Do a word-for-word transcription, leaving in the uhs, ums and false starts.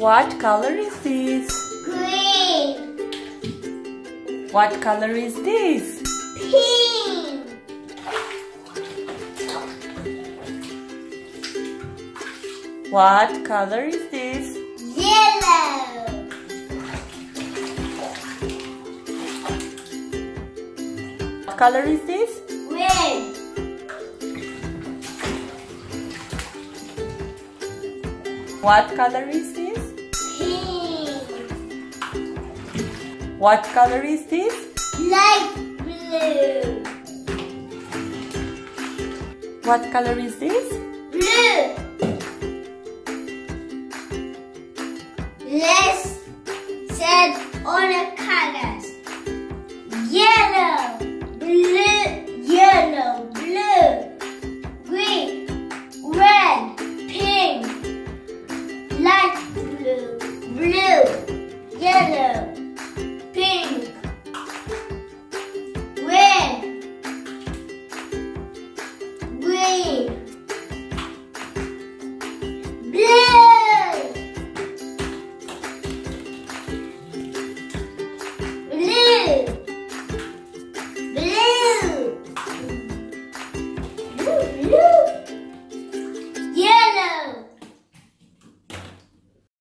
What color is this? Green. What color is this? Pink. What color is this? Yellow. What color is this? Red. What color is this? Pink. What color is this? Light blue. What color is this? Blue. Let's set all the colors. Yellow.